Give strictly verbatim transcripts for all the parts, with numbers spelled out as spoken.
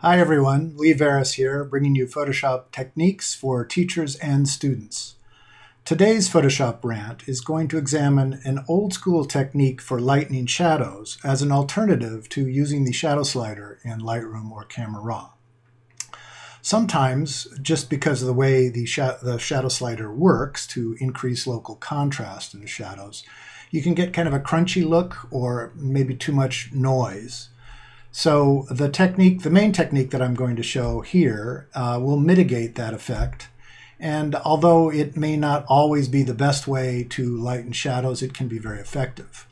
Hi everyone, Lee Varis here, bringing you Photoshop techniques for teachers and students. Today's Photoshop rant is going to examine an old school technique for lightening shadows as an alternative to using the shadow slider in Lightroom or Camera Raw. Sometimes, just because of the way the, sh the shadow slider works to increase local contrast in the shadows, you can get kind of a crunchy look or maybe too much noise. So the technique, the main technique that I'm going to show here uh, will mitigate that effect. And although it may not always be the best way to lighten shadows, it can be very effective.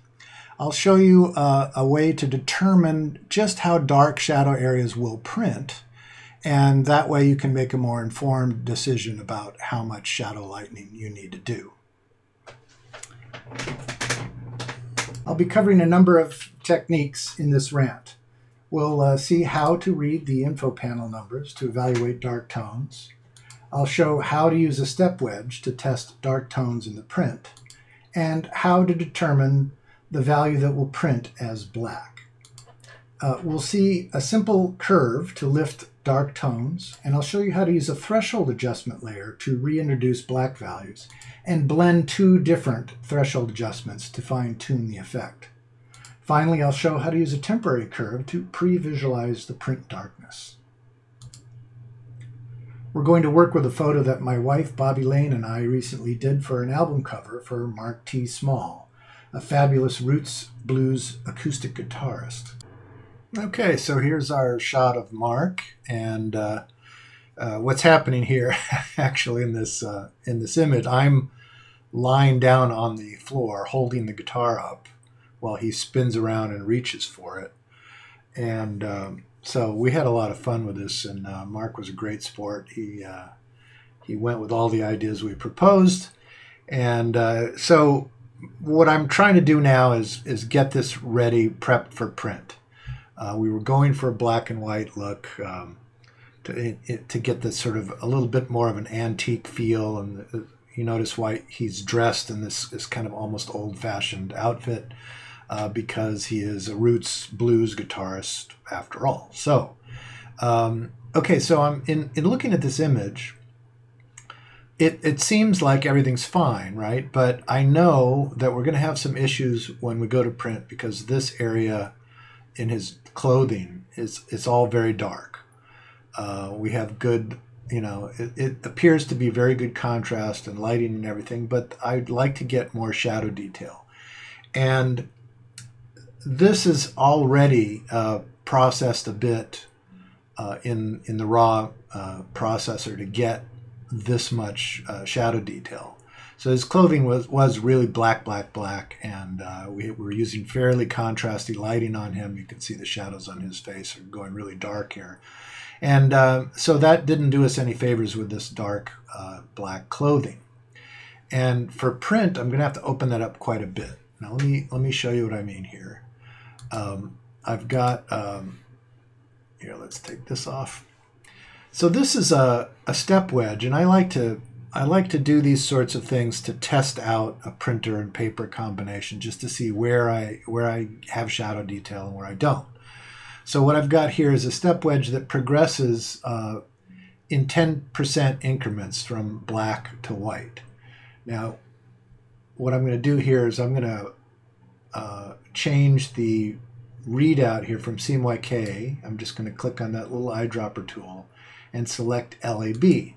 I'll show you uh, a way to determine just how dark shadow areas will print. And that way you can make a more informed decision about how much shadow lightening you need to do. I'll be covering a number of techniques in this rant. We'll uh, see how to read the info panel numbers to evaluate dark tones. I'll show how to use a step wedge to test dark tones in the print, and how to determine the value that will print as black. Uh, we'll see a simple curve to lift dark tones, and I'll show you how to use a threshold adjustment layer to reintroduce black values, and blend two different threshold adjustments to fine-tune the effect. Finally, I'll show how to use a temporary curve to pre-visualize the print darkness. We're going to work with a photo that my wife, Bobby Lane, and I recently did for an album cover for Mark T. Small, a fabulous Roots Blues acoustic guitarist. Okay, so here's our shot of Mark, and uh, uh, what's happening here, actually, in this, uh, in this image, I'm lying down on the floor holding the guitar up, while he spins around and reaches for it. And um, so we had a lot of fun with this, and uh, Mark was a great sport. He, uh, he went with all the ideas we proposed. And uh, so what I'm trying to do now is, is get this ready, prepped for print. Uh, we were going for a black and white look um, to, it, to get this sort of a little bit more of an antique feel. And you notice why he's dressed in this, this kind of almost old-fashioned outfit. Uh, because he is a Roots Blues guitarist after all. So, um, okay, so I'm in, in looking at this image, it, it seems like everything's fine, right? But I know that we're going to have some issues when we go to print because this area in his clothing, is it's all very dark. Uh, we have good, you know, it, it appears to be very good contrast and lighting and everything, but I'd like to get more shadow detail. And this is already uh, processed a bit uh, in, in the raw uh, processor to get this much uh, shadow detail. So his clothing was, was really black, black, black, and uh, we were using fairly contrasty lighting on him. You can see the shadows on his face are going really dark here. And uh, so that didn't do us any favors with this dark uh, black clothing. And for print, I'm going to have to open that up quite a bit. Now let me, let me show you what I mean here. Um, I've got, um, here, let's take this off. So this is a, a step wedge, and I like to I like to do these sorts of things to test out a printer and paper combination just to see where I, where I have shadow detail and where I don't. So what I've got here is a step wedge that progresses uh, in ten percent increments from black to white. Now, what I'm going to do here is I'm going to uh, change the readout here from C M Y K. I'm just going to click on that little eyedropper tool and select L A B.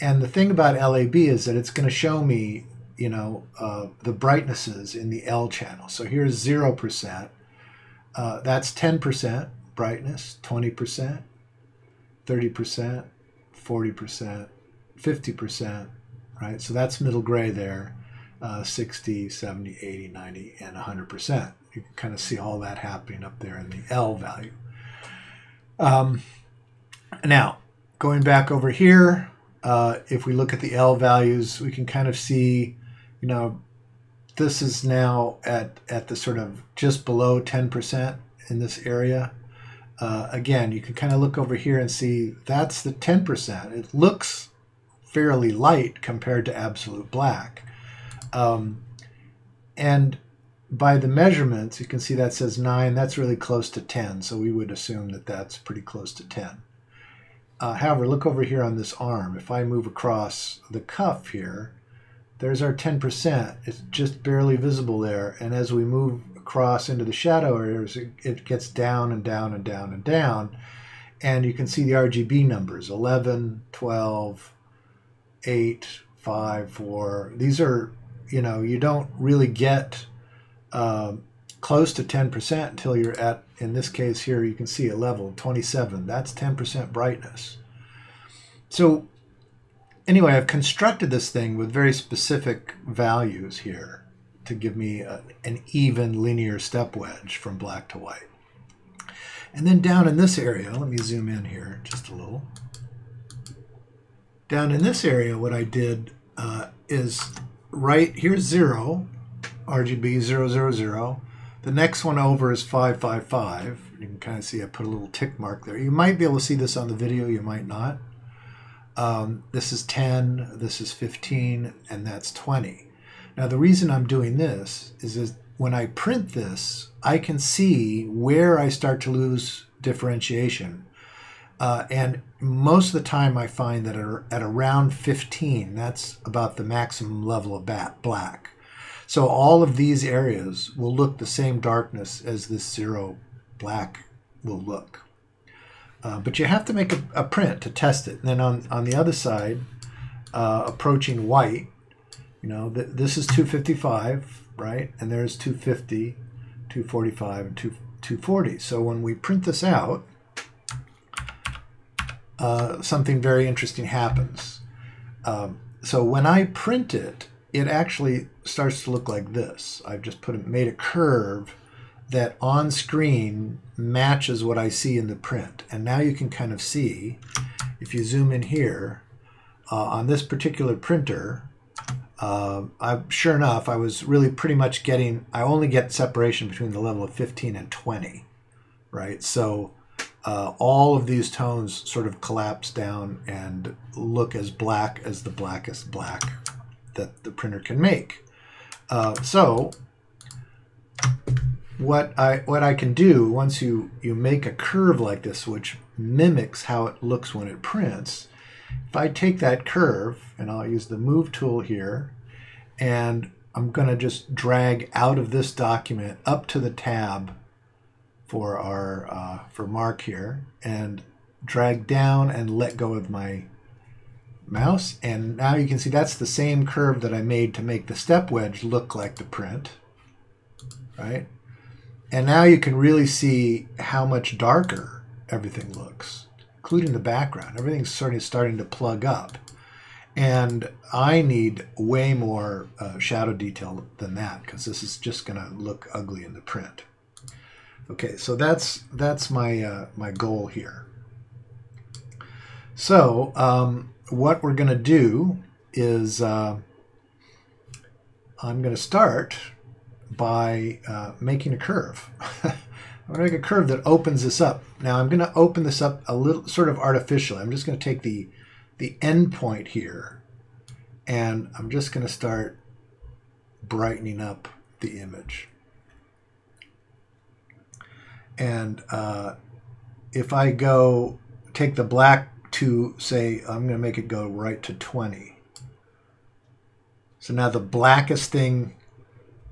And the thing about L A B is that it's going to show me, you know, uh, the brightnesses in the L channel. So here's zero percent. Uh, that's ten percent brightness, twenty percent, thirty percent, forty percent, fifty percent, right? So that's middle gray there. Uh, sixty, seventy, eighty, ninety, and one hundred percent. You can kind of see all that happening up there in the L value. Um, now, going back over here, uh, if we look at the L values, we can kind of see, you know, this is now at, at the sort of just below ten percent in this area. Uh, again, you can kind of look over here and see that's the ten percent. It looks fairly light compared to absolute black. Um, and by the measurements, you can see that says nine. That's really close to ten, so we would assume that that's pretty close to ten. Uh, however, look over here on this arm. If I move across the cuff here, there's our ten percent. It's just barely visible there, and as we move across into the shadow areas, it, it gets down and down and down and down, and you can see the R G B numbers, eleven, twelve, eight, five, four. These are, you know, you don't really get um, close to ten percent until you're at, in this case here, you can see a level, twenty-seven. That's ten percent brightness. So anyway, I've constructed this thing with very specific values here to give me a, an even linear step wedge from black to white. And then down in this area, let me zoom in here just a little. Down in this area, what I did uh, is right here's zero, R G B zero zero zero. The next one over is five five five. You can kind of see I put a little tick mark there. You might be able to see this on the video, you might not. Um, this is ten, this is fifteen, and that's twenty. Now the reason I'm doing this is, is when I print this, I can see where I start to lose differentiation. Uh, and most of the time I find that at around fifteen, that's about the maximum level of black. So all of these areas will look the same darkness as this zero black will look. Uh, but you have to make a, a print to test it. And then on, on the other side, uh, approaching white, you know, th this is two fifty-five, right? And there's two fifty, two forty-five, and two forty. So when we print this out, uh, something very interesting happens. Um, so when I print it, it actually starts to look like this. I've just put it, made a curve that on screen matches what I see in the print. And now you can kind of see, if you zoom in here, uh, on this particular printer, uh, I, sure enough, I was really pretty much getting, I only get separation between the level of fifteen and twenty, right? So uh, all of these tones sort of collapse down and look as black as the blackest black that the printer can make. Uh, so what I what I can do once you you make a curve like this, which mimics how it looks when it prints, if I take that curve and I'll use the move tool here, and I'm going to just drag out of this document up to the tab for our uh, for Mark here, and drag down and let go of my mouse, and now you can see that's the same curve that I made to make the step wedge look like the print, right? And now you can really see how much darker everything looks, including the background. Everything's sort of starting to plug up, and I need way more uh, shadow detail than that, because this is just going to look ugly in the print. Okay, so that's that's my uh, my goal here. So um, what we're going to do is uh, I'm going to start by uh, making a curve. I'm going to make a curve that opens this up. Now I'm going to open this up a little sort of artificially. I'm just going to take the the end point here, and I'm just going to start brightening up the image. And uh, if I go take the black to, say, I'm going to make it go right to twenty. So now the blackest thing,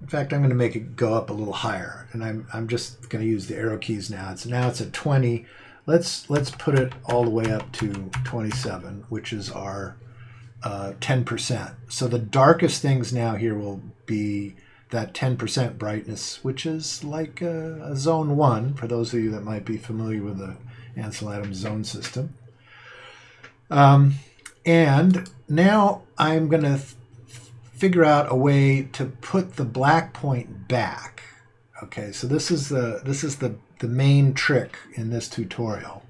in fact, I'm going to make it go up a little higher, and I'm, I'm just going to use the arrow keys now. It's, now it's at twenty. Let's, let's put it all the way up to twenty-seven, which is our uh, ten percent. So the darkest things now here will be that ten percent brightness, which is like a, a zone one, for those of you that might be familiar with the Ansel Adams zone system. Um, and now I'm going to figure out a way to put the black point back. Okay, so this is the this is the the main trick in this tutorial.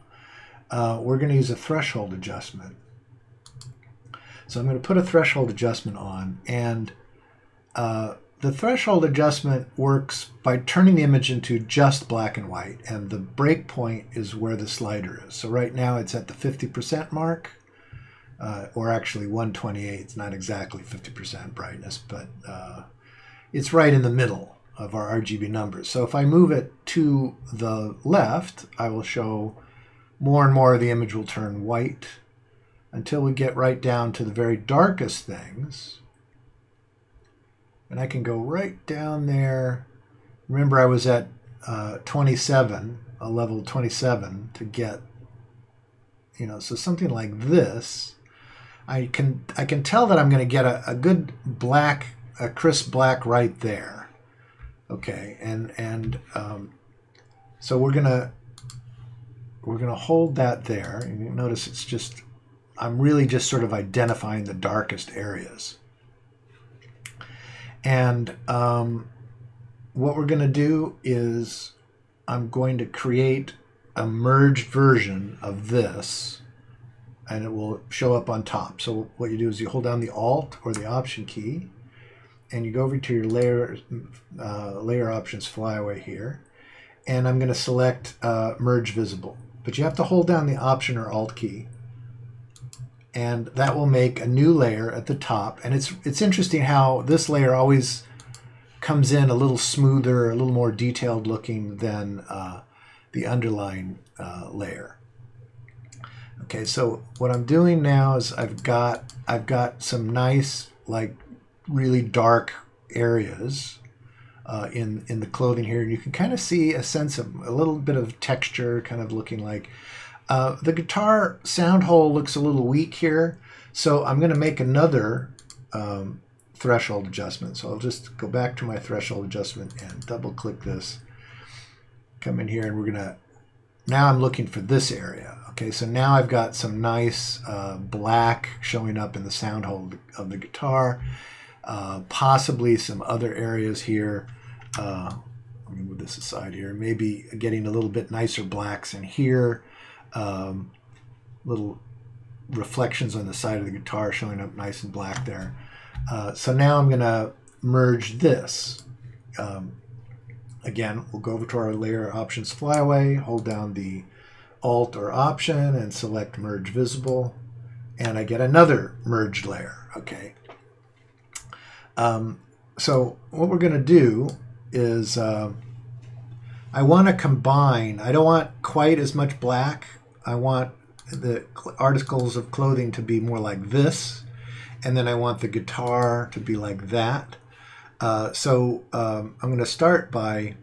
Uh, we're going to use a threshold adjustment. So I'm going to put a threshold adjustment on, and uh, the threshold adjustment works by turning the image into just black and white, and the breakpoint is where the slider is. So right now it's at the fifty percent mark. Uh, or actually one twenty-eight, it's not exactly fifty percent brightness, but uh, it's right in the middle. of our R G B numbers. So if I move it to the left, I will show more and more of the image will turn white until we get right down to the very darkest things. And I can go right down there. Remember, I was at uh, twenty-seven, a level twenty-seven, to get, you know, so something like this. I can I can tell that I'm going to get a, a good black, a crisp black right there. Okay, and and um, so we're gonna we're gonna hold that there. And you notice it's just I'm really just sort of identifying the darkest areas. And um, what we're going to do is I'm going to create a merged version of this, and it will show up on top. So what you do is you hold down the Alt or the Option key, and you go over to your layer, uh, layer options flyaway here, and I'm going to select uh, Merge Visible. But you have to hold down the Option or Alt key, and that will make a new layer at the top. And it's it's interesting how this layer always comes in a little smoother, a little more detailed looking than uh, the underlying uh, layer. Okay, so what I'm doing now is I've got I've got some nice, like, really dark areas uh, in in the clothing here, and you can kind of see a sense of a little bit of texture, kind of looking like. Uh, the guitar sound hole looks a little weak here, so I'm going to make another um, threshold adjustment. So I'll just go back to my threshold adjustment and double click this. Come in here, and we're going to, now I'm looking for this area. Okay, so now I've got some nice uh, black showing up in the sound hole of the guitar, uh, possibly some other areas here. Uh, let me move this aside here. Maybe getting a little bit nicer blacks in here. Um, little reflections on the side of the guitar showing up nice and black there. Uh, so now I'm going to merge this. Um, again, we'll go over to our layer options flyaway, hold down the Alt or Option, and select Merge Visible, and I get another merged layer. Okay. Um, so what we're going to do is uh, I want to combine. I don't want quite as much black. I want the articles of clothing to be more like this, and then I want the guitar to be like that. Uh, so um, I'm going to start by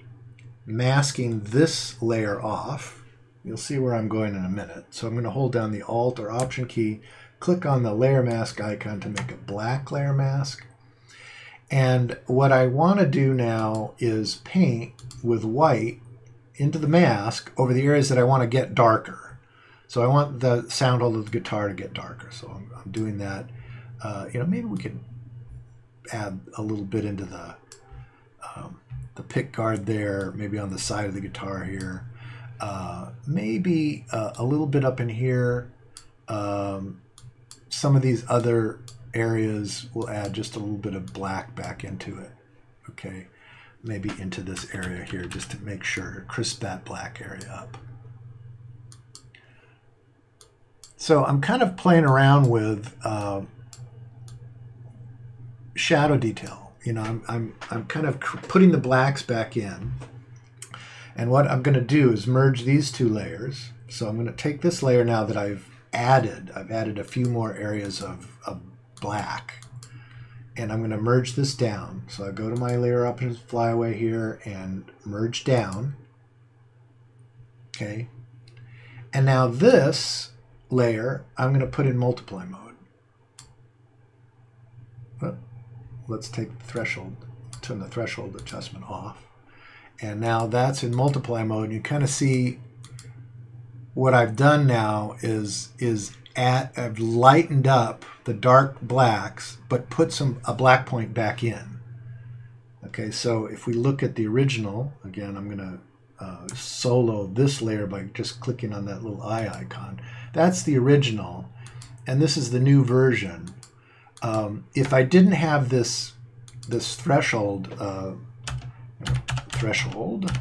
masking this layer off. You'll see where I'm going in a minute. So I'm going to hold down the Alt or Option key, click on the layer mask icon to make a black layer mask. And what I want to do now is paint with white into the mask over the areas that I want to get darker. So I want the sound hole of the guitar to get darker. So I'm, I'm doing that. Uh, you know, maybe we could add a little bit into the um, the pick guard there, maybe on the side of the guitar here, uh, maybe uh, a little bit up in here. Um, some of these other areas will add just a little bit of black back into it. Okay, maybe into this area here, just to make sure to crisp that black area up. So I'm kind of playing around with uh, shadow detail. You know, I'm, I'm, I'm kind of putting the blacks back in. And what I'm going to do is merge these two layers. So I'm going to take this layer now that I've added. I've added a few more areas of, of black. And I'm going to merge this down. So I go to my layer options flyaway here and merge down. Okay. And now this layer, I'm going to put in multiply mode. Well, let's take the threshold, turn the threshold adjustment off. And now that's in multiply mode. And you kind of see what I've done now is, is At, I've lightened up the dark blacks, but put some a black point back in. Okay, so if we look at the original, again, I'm going to uh, solo this layer by just clicking on that little eye icon. That's the original, and this is the new version. Um, if I didn't have this this threshold uh, threshold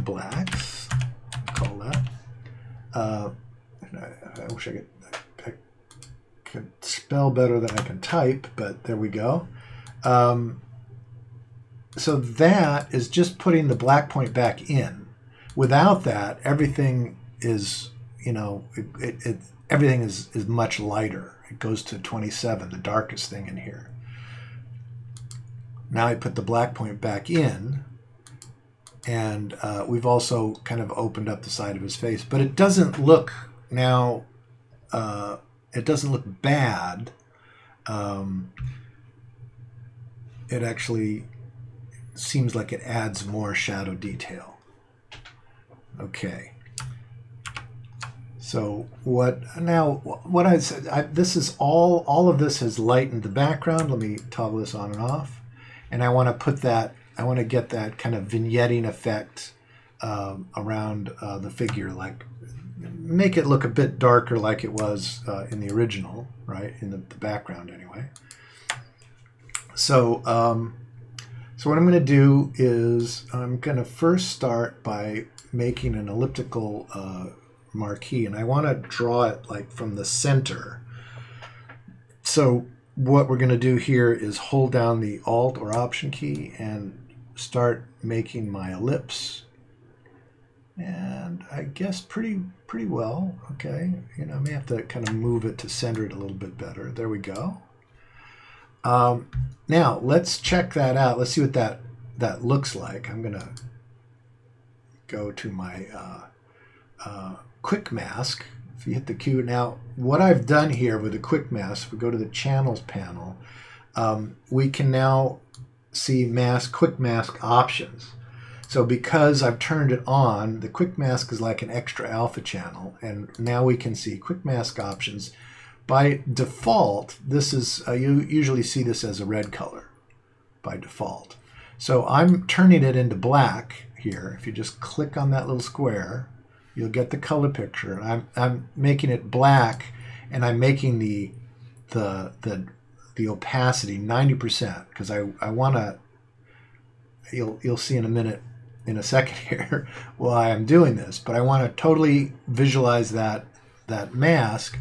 blacks, call that. Uh, I, I wish I could, I could spell better than I can type, but there we go. Um, So that is just putting the black point back in. Without that, everything is, you know, it, it, it, everything is, is much lighter. It goes to twenty-seven, the darkest thing in here. Now I put the black point back in, and uh, we've also kind of opened up the side of his face. But it doesn't look now, uh, it doesn't look bad. Um, it actually seems like it adds more shadow detail. Okay. So what now? What I said, I, this is all. All of this has lightened the background. Let me toggle this on and off, and I want to put that. I want to get that kind of vignetting effect um, around uh, the figure, like make it look a bit darker, like it was uh, in the original, right? In the, the background, anyway. So, um, so what I'm going to do is I'm going to first start by making an elliptical uh, marquee, and I want to draw it like from the center. So what we're going to do here is hold down the Alt or Option key and start making my ellipse, and I guess pretty pretty well. Okay, you know, I may have to kind of move it to center it a little bit better. There we go. Um, now let's check that out. Let's see what that that looks like. I'm gonna go to my uh, uh, quick mask. If you hit the Q, now what I've done here with the quick mask, if we go to the channels panel, um, we can now see mask, quick mask options. So because I've turned it on, the quick mask is like an extra alpha channel, and now we can see quick mask options. By default, this is uh, you usually see this as a red color by default. So I'm turning it into black here. If you just click on that little square, you'll get the color picture. And I'm I'm making it black, and I'm making the the the the opacity ninety percent because I I want to. You'll you'll see in a minute, in a second here, why I'm doing this. But I want to totally visualize that that mask,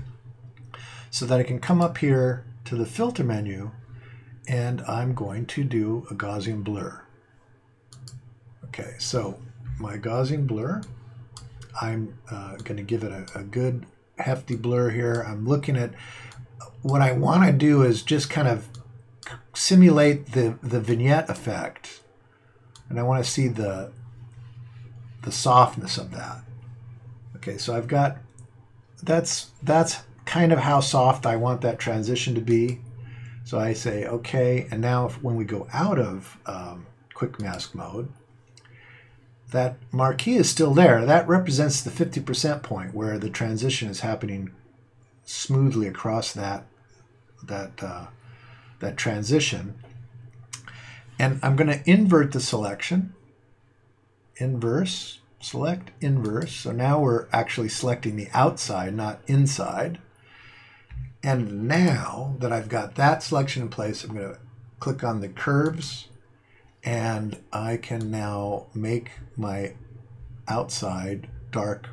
so that I can come up here to the filter menu, and I'm going to do a Gaussian blur. Okay, so my Gaussian blur. I'm uh, going to give it a, a good hefty blur here. I'm looking at what I want to do is just kind of simulate the, the vignette effect, and I want to see the the softness of that. Okay, so I've got that's that's kind of how soft I want that transition to be. So I say okay, and now if, when we go out of um, quick mask mode, that marquee is still there. That represents the fifty percent point where the transition is happening smoothly across that that uh, that transition. And I'm going to invert the selection. Inverse, select, inverse. So now we're actually selecting the outside, not inside. And now that I've got that selection in place, I'm going to click on the curves, and I can now make my outside dark,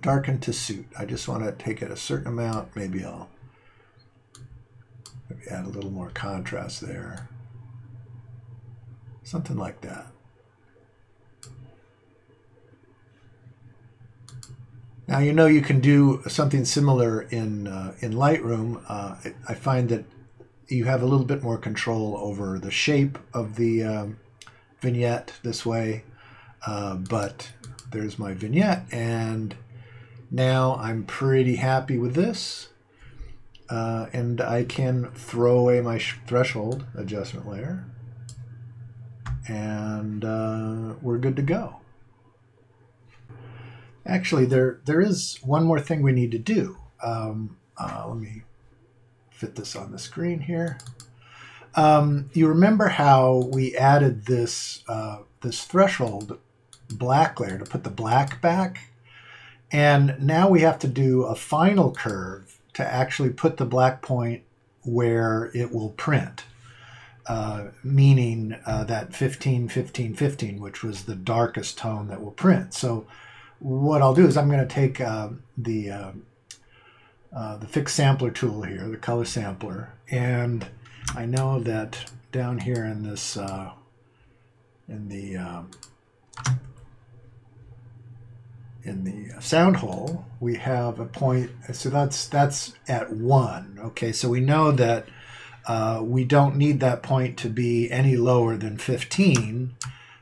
darken to suit. I just want to take it a certain amount. Maybe I'll maybe add a little more contrast there. Something like that. Now, you know, you can do something similar in, uh, in Lightroom. Uh, I find that you have a little bit more control over the shape of the um, vignette this way, uh, but there's my vignette, and now I'm pretty happy with this, uh, and I can throw away my threshold adjustment layer, and uh, we're good to go. Actually, there there is one more thing we need to do. Um, uh, let me fit this on the screen here. Um, you remember how we added this uh, this threshold black layer to put the black back, and now we have to do a final curve to actually put the black point where it will print, uh, meaning uh, that fifteen, fifteen, fifteen, which was the darkest tone that will print. So what I'll do is I'm going to take uh, the uh, Uh, the fixed sampler tool here, the color sampler, and I know that down here in this uh, in the um, in the sound hole, we have a point. So that's that's at one. Okay, so we know that uh, we don't need that point to be any lower than fifteen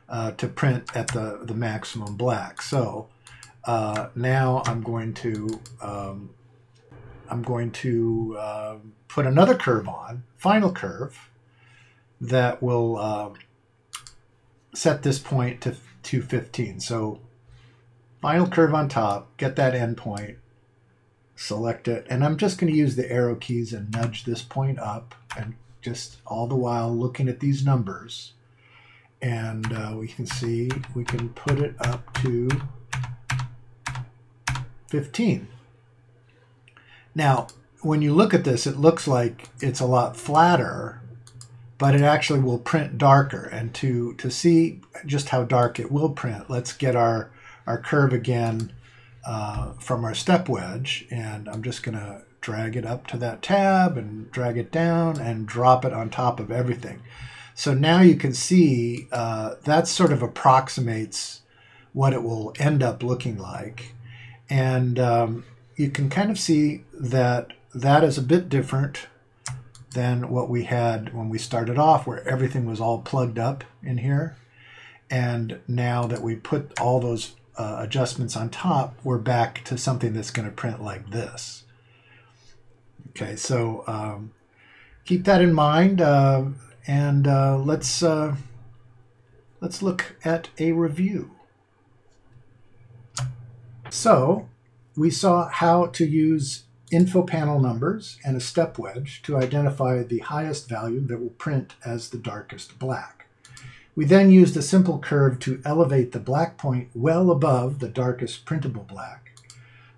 uh, to print at the the maximum black. So uh, now I'm going to um, I'm going to uh, put another curve on, final curve, that will uh, set this point to to fifteen. So final curve on top, get that endpoint, select it, and I'm just going to use the arrow keys and nudge this point up, and just all the while looking at these numbers. And uh, we can see we can put it up to fifteen. Now, when you look at this, it looks like it's a lot flatter, but it actually will print darker. And to, to see just how dark it will print, let's get our, our curve again uh, from our step wedge. And I'm just going to drag it up to that tab and drag it down and drop it on top of everything. So now you can see uh, that sort of approximates what it will end up looking like. And um, you can kind of see that that is a bit different than what we had when we started off, where everything was all plugged up in here. And now that we put all those uh, adjustments on top, we're back to something that's going to print like this. Okay, so um, keep that in mind, uh, and uh, let's uh, let's look at a review. So we saw how to use info panel numbers and a step wedge to identify the highest value that will print as the darkest black. We then used a simple curve to elevate the black point well above the darkest printable black.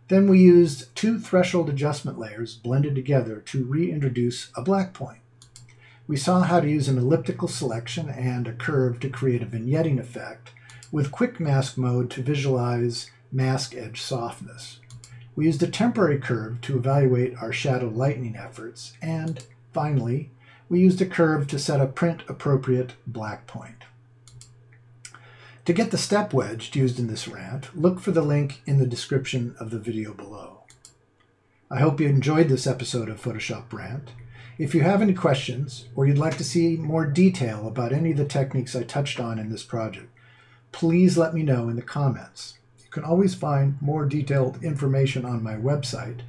Then we used two threshold adjustment layers blended together to reintroduce a black point. We saw how to use an elliptical selection and a curve to create a vignetting effect with quick mask mode to visualize mask edge softness. We used a temporary curve to evaluate our shadow lightening efforts, and finally, we used a curve to set a print-appropriate black point. To get the step wedge used in this rant, look for the link in the description of the video below. I hope you enjoyed this episode of Photoshop Rant. If you have any questions, or you'd like to see more detail about any of the techniques I touched on in this project, please let me know in the comments. You can always find more detailed information on my website,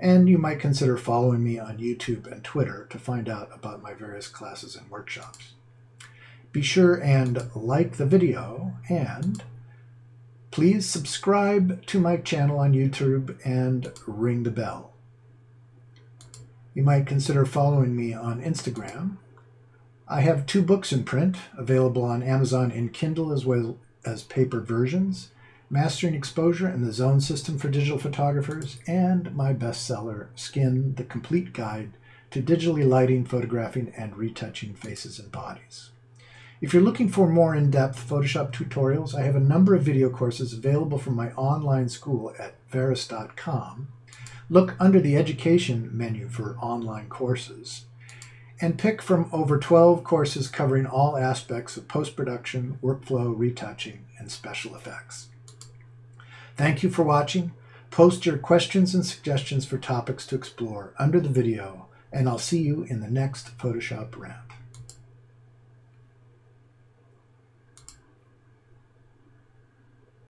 and you might consider following me on YouTube and Twitter to find out about my various classes and workshops. Be sure and like the video, and please subscribe to my channel on YouTube and ring the bell. You might consider following me on Instagram. I have two books in print, available on Amazon in Kindle as well as paper versions: Mastering Exposure and the Zone System for Digital Photographers, and my bestseller, Skin, the Complete Guide to Digitally Lighting, Photographing, and Retouching Faces and Bodies. If you're looking for more in-depth Photoshop tutorials, I have a number of video courses available from my online school at varis dot com. Look under the Education menu for online courses, and pick from over twelve courses covering all aspects of post-production, workflow, retouching, and special effects. Thank you for watching. Post your questions and suggestions for topics to explore under the video, and I'll see you in the next Photoshop Rant.